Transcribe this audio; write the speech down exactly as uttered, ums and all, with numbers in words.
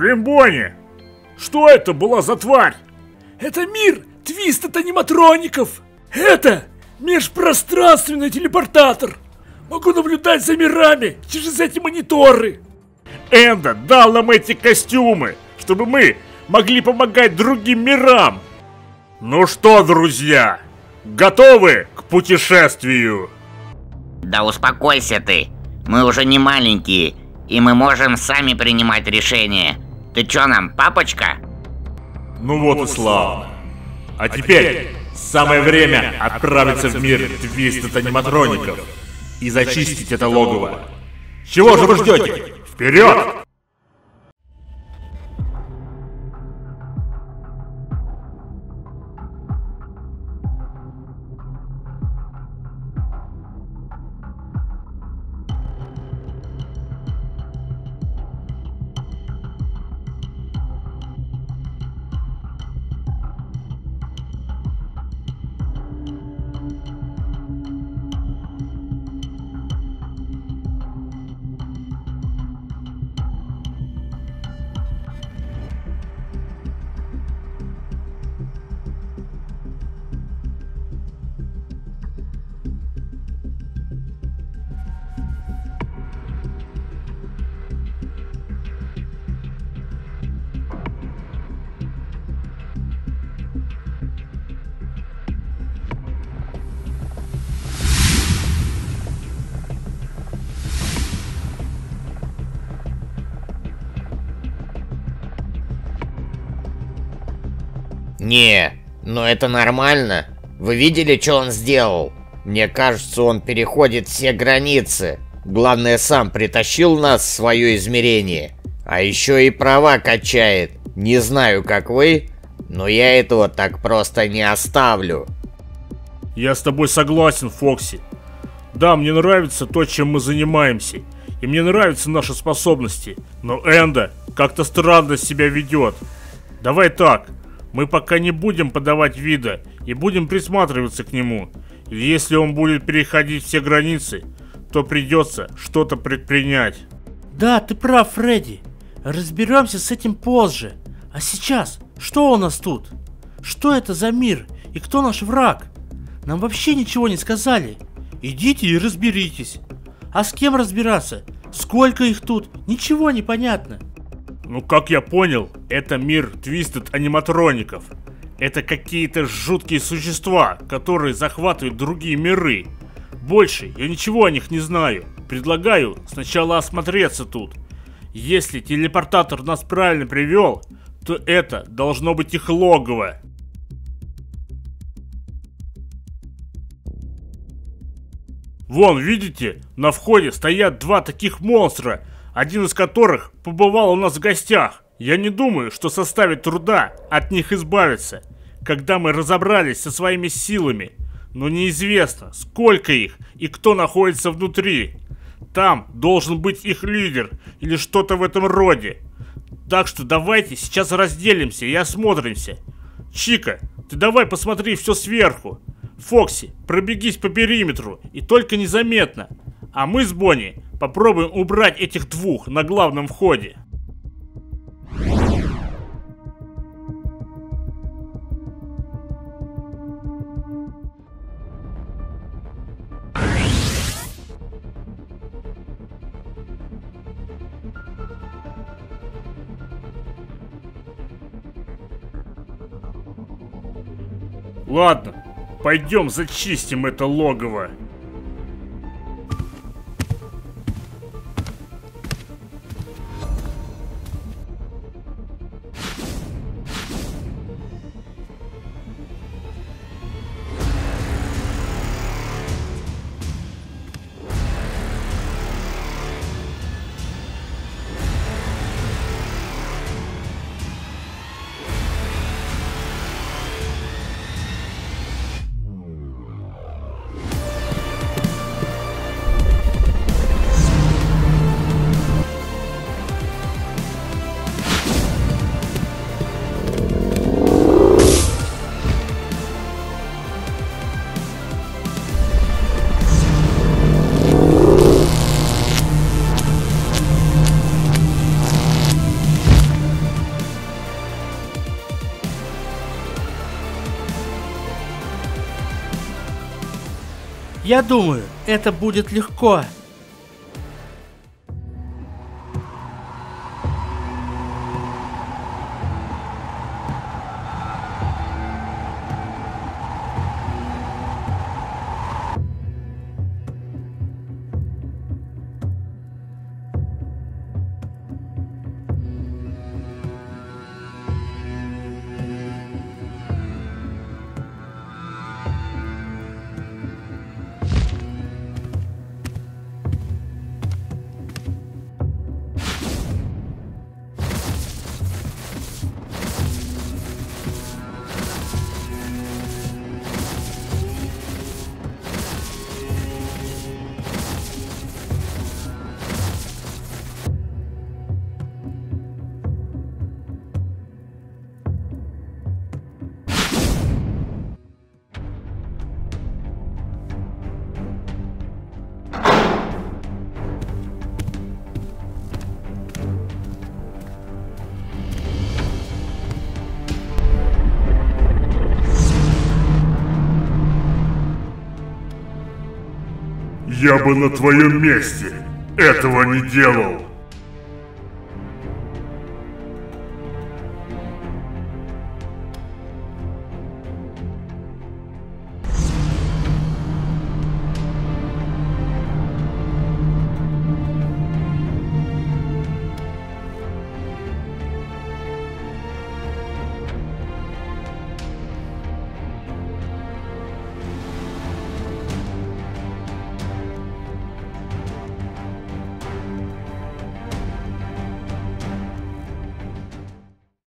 Лимбони, что это была за тварь? Это мир Твистед аниматроников. Это межпространственный телепортатор. Могу наблюдать за мирами через эти мониторы. Энда дал нам эти костюмы, чтобы мы могли помогать другим мирам. Ну что, друзья, готовы к путешествию? Да успокойся ты, мы уже не маленькие, и мы можем сами принимать решения. Ты чё нам, папочка? Ну вот и славно. А теперь самое время отправиться в мир Твистед аниматроников и зачистить это логово. Чего же вы ждете? Вперед! Не, ну это нормально. Вы видели, что он сделал? Мне кажется, он переходит все границы. Главное, сам притащил нас в свое измерение. А еще и права качает. Не знаю, как вы, но я этого так просто не оставлю. Я с тобой согласен, Фокси. Да, мне нравится то, чем мы занимаемся. И мне нравятся наши способности. Но Энда как-то странно себя ведет. Давай так. Мы пока не будем подавать вида и будем присматриваться к нему. Если он будет переходить все границы, то придется что-то предпринять. Да, ты прав, Фредди. Разберемся с этим позже. А сейчас, что у нас тут? Что это за мир и кто наш враг? Нам вообще ничего не сказали. Идите и разберитесь. А с кем разбираться? Сколько их тут? Ничего не понятно. Ну, как я понял, это мир Твистед аниматроников. Это какие-то жуткие существа, которые захватывают другие миры. Больше я ничего о них не знаю. Предлагаю сначала осмотреться тут. Если телепортатор нас правильно привел, то это должно быть их логово. Вон, видите, на входе стоят два таких монстра. Один из которых побывал у нас в гостях. Я не думаю, что составит труда от них избавиться, когда мы разобрались со своими силами. Но неизвестно, сколько их и кто находится внутри. Там должен быть их лидер или что-то в этом роде. Так что давайте сейчас разделимся и осмотримся. Чика, ты давай посмотри все сверху. Фокси, пробегись по периметру и только незаметно. А мы с Бонни попробуем убрать этих двух на главном входе. Ладно, пойдем зачистим это логово. Я думаю, это будет легко. Я бы на твоем месте этого не делал.